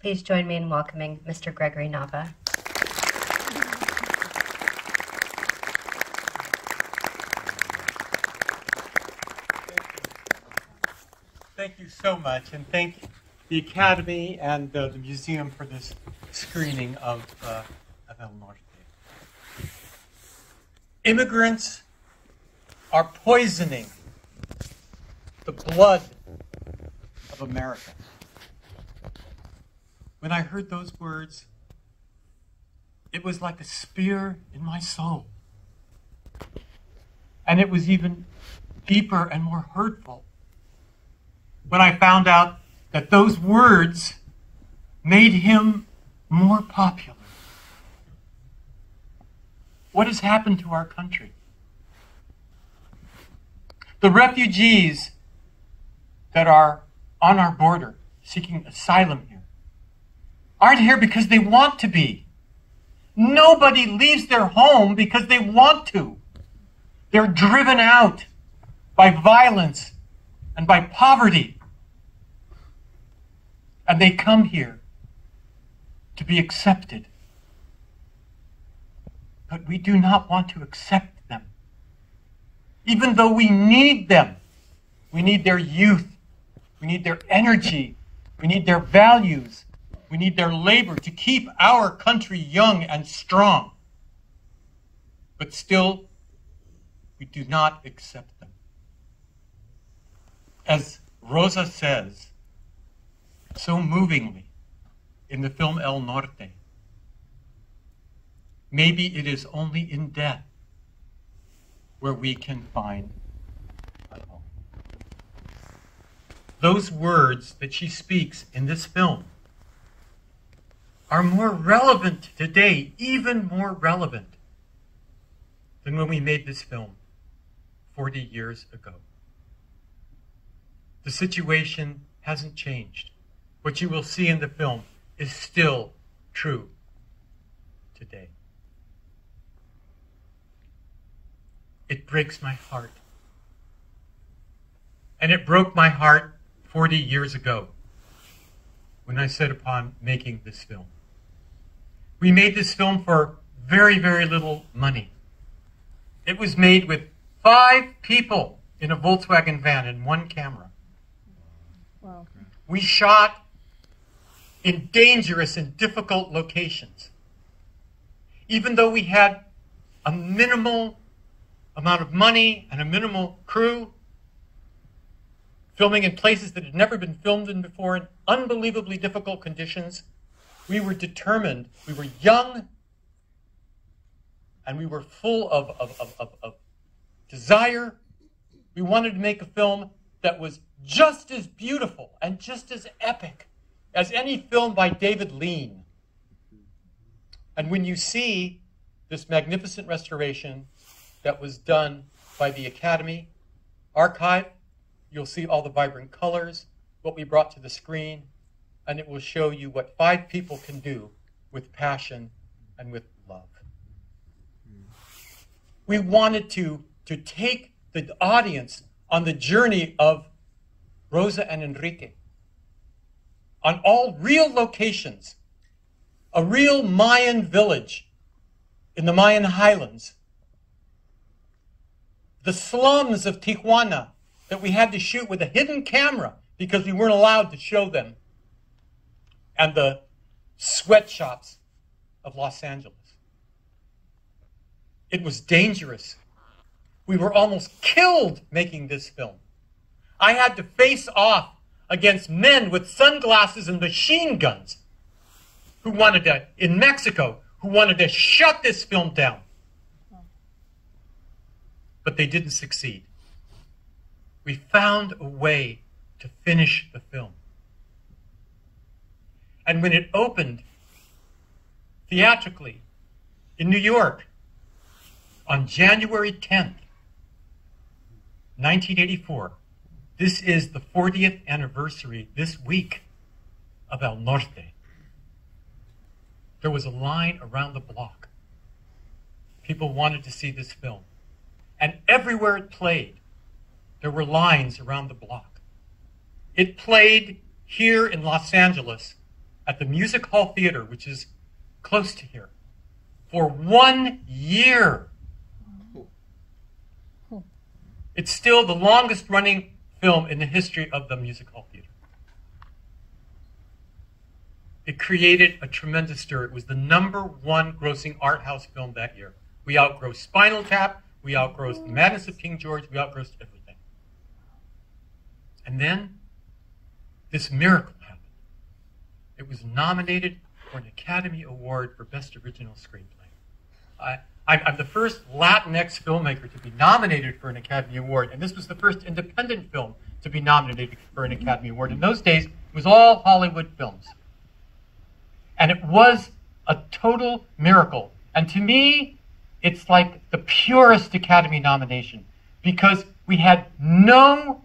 Please join me in welcoming Mr. Gregory Nava. Thank you so much, and thank the Academy and the museum for this screening of El Norte. Immigrants are poisoning the blood of America. When I heard those words, it was like a spear in my soul. And it was even deeper and more hurtful when I found out that those words made him more popular. What has happened to our country? The refugees that are on our border seeking asylum here aren't here because they want to be. Nobody leaves their home because they want to. They're driven out by violence and by poverty. And they come here to be accepted. But we do not want to accept them. Even though we need them, we need their youth, we need their energy, we need their values, we need their labor to keep our country young and strong. But still, we do not accept them. As Rosa says so movingly in the film El Norte, maybe it is only in death where we can find a home. Those words that she speaks in this film are more relevant today, even more relevant than when we made this film 40 years ago. The situation hasn't changed. What you will see in the film is still true today. It breaks my heart. And it broke my heart 40 years ago when I set upon making this film. We made this film for very, very little money. It was made with 5 people in a Volkswagen van and 1 camera. Wow. We shot in dangerous and difficult locations. Even though we had a minimal amount of money and a minimal crew, filming in places that had never been filmed in before, in unbelievably difficult conditions, we were determined, we were young, and we were full of desire. We wanted to make a film that was just as beautiful and just as epic as any film by David Lean. And when you see this magnificent restoration that was done by the Academy Archive, you'll see all the vibrant colors, what we brought to the screen, and it will show you what 5 people can do with passion and with love. We wanted to take the audience on the journey of Rosa and Enrique, on all real locations, a real Mayan village in the Mayan highlands, the slums of Tijuana that we had to shoot with a hidden camera because we weren't allowed to show them, and the sweatshops of Los Angeles. It was dangerous. We were almost killed making this film. I had to face off against men with sunglasses and machine guns who wanted to, in Mexico, who wanted to shut this film down. But they didn't succeed. We found a way to finish the film. And when it opened theatrically in New York on January 10th, 1984, this is the 40th anniversary this week of El Norte. There was a line around the block. People wanted to see this film. And everywhere it played, there were lines around the block. It played here in Los Angeles at the Music Hall Theater, which is close to here, for 1 year. It's still the longest running film in the history of the Music Hall Theater. It created a tremendous stir. It was the #1 grossing art house film that year. We outgrossed Spinal Tap, we outgrossed The Madness of King George, we outgrossed everything. And then this miracle happened. It was nominated for an Academy Award for Best Original Screenplay. I'm the first Latinx filmmaker to be nominated for an Academy Award, and this was the first independent film to be nominated for an Academy Award. In those days, it was all Hollywood films. And it was a total miracle. And to me, it's like the purest Academy nomination, because we had no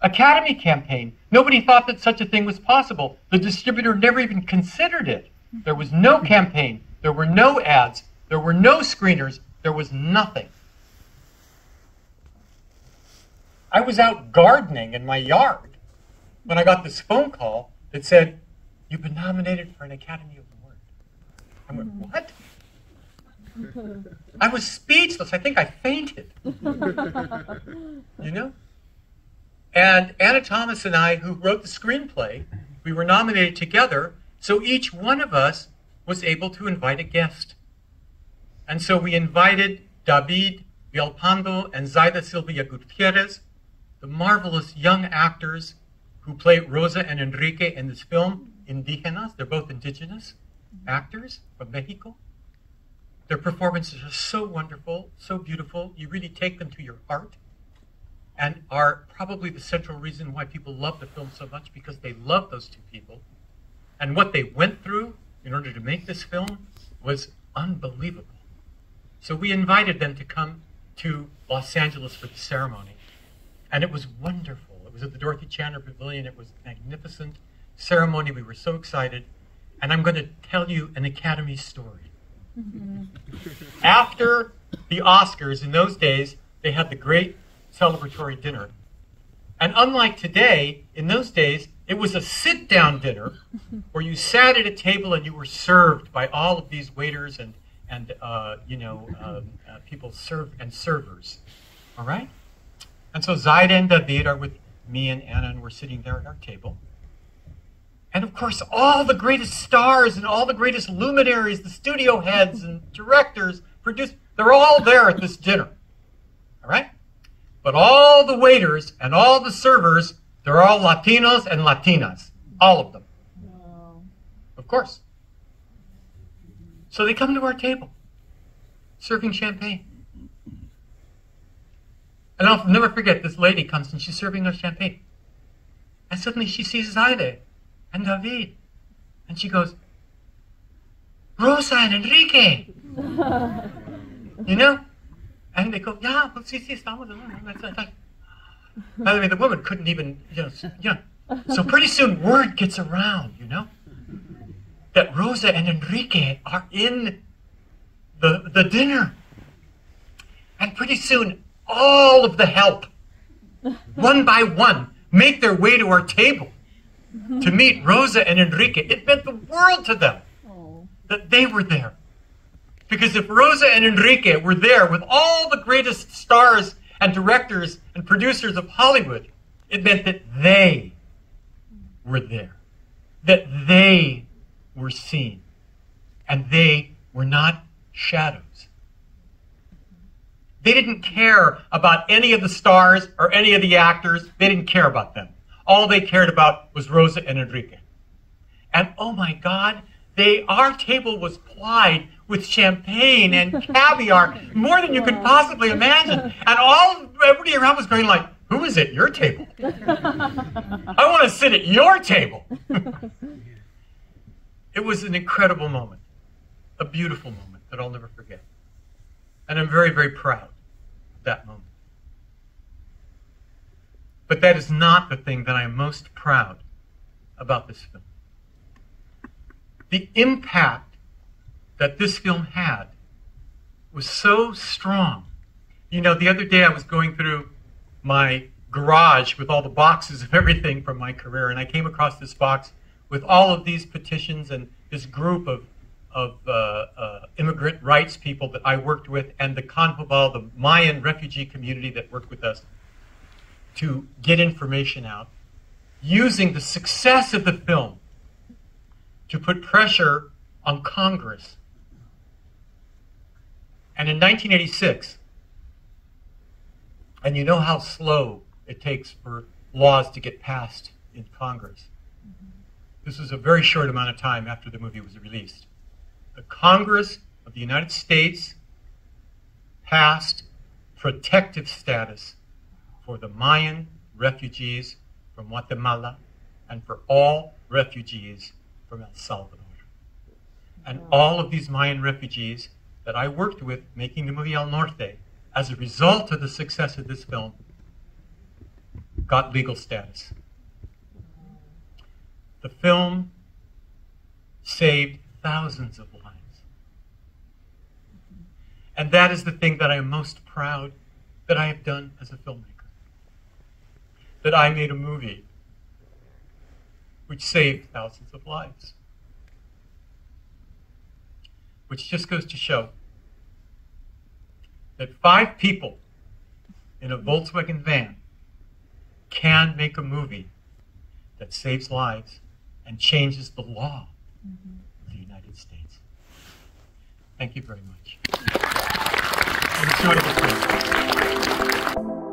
Academy campaign. Nobody thought that such a thing was possible. The distributor never even considered it. There was no campaign. There were no ads. There were no screeners. There was nothing. I was out gardening in my yard when I got this phone call that said, "You've been nominated for an Academy Award." I went, "What?" I was speechless. I think I fainted. You know? And Ana Thomas and I, who wrote the screenplay, we were nominated together, so each one of us was able to invite a guest. And so we invited David Vialpando and Zaida Silvia Gutierrez, the marvelous young actors who play Rosa and Enrique in this film, Indígenas. They're both indigenous actors from Mexico. Their performances are so wonderful, so beautiful. You really take them to your heart, and are probably the central reason why people love the film so much, because they love those two people. And what they went through in order to make this film was unbelievable. So we invited them to come to Los Angeles for the ceremony. And it was wonderful. It was at the Dorothy Chandler Pavilion. It was a magnificent ceremony. We were so excited. And I'm going to tell you an Academy story. After the Oscars, in those days, they had the great celebratory dinner. And unlike today, in those days, it was a sit-down dinner where you sat at a table and you were served by all of these waiters and people servers. All right? And so Zaida and David are with me and Anna, and we're sitting there at our table. And of course, all the greatest stars and all the greatest luminaries, the studio heads and directors, producers, they're all there at this dinner, all right? But all the waiters and all the servers, they're all Latinos and Latinas, all of them. Wow. Of course. So they come to our table, serving champagne. And I'll never forget, this lady comes and she's serving us champagne. And suddenly she sees Zaida and David, and she goes, "Rosa and Enrique." You know? And they go, "Yeah, but see, estamos." By the way, the woman couldn't even, you know. So pretty soon word gets around, you know, that Rosa and Enrique are in the dinner. And pretty soon all of the help, one by one, make their way to our table to meet Rosa and Enrique. It meant the world to them that they were there. Because if Rosa and Enrique were there with all the greatest stars and directors and producers of Hollywood, it meant that they were there, that they were seen, and they were not shadows. They didn't care about any of the stars or any of the actors. They didn't care about them. All they cared about was Rosa and Enrique. And oh my God, our table was plied with champagne and caviar, more than you could possibly imagine. And everybody around was going like, "Who is at your table? I want to sit at your table." It was an incredible moment, a beautiful moment that I'll never forget. And I'm very, very proud of that moment. But that is not the thing that I am most proud about this film. The impact that this film had was so strong. You know, the other day I was going through my garage with all the boxes of everything from my career, and I came across this box with all of these petitions and this group of immigrant rights people that I worked with, and the Kanjobal, the Mayan refugee community that worked with us to get information out, using the success of the film to put pressure on Congress. And in 1986, and you know how slow it takes for laws to get passed in Congress. This was a very short amount of time after the movie was released. The Congress of the United States passed protective status for the Mayan refugees from Guatemala and for all refugees from El Salvador. And all of these Mayan refugees that I worked with making the movie El Norte, as a result of the success of this film, got legal status. The film saved thousands of lives. And that is the thing that I am most proud that I have done as a filmmaker. That I made a movie which saved thousands of lives. Which just goes to show that 5 people in a Volkswagen van can make a movie that saves lives and changes the law of the United States. Thank you very much.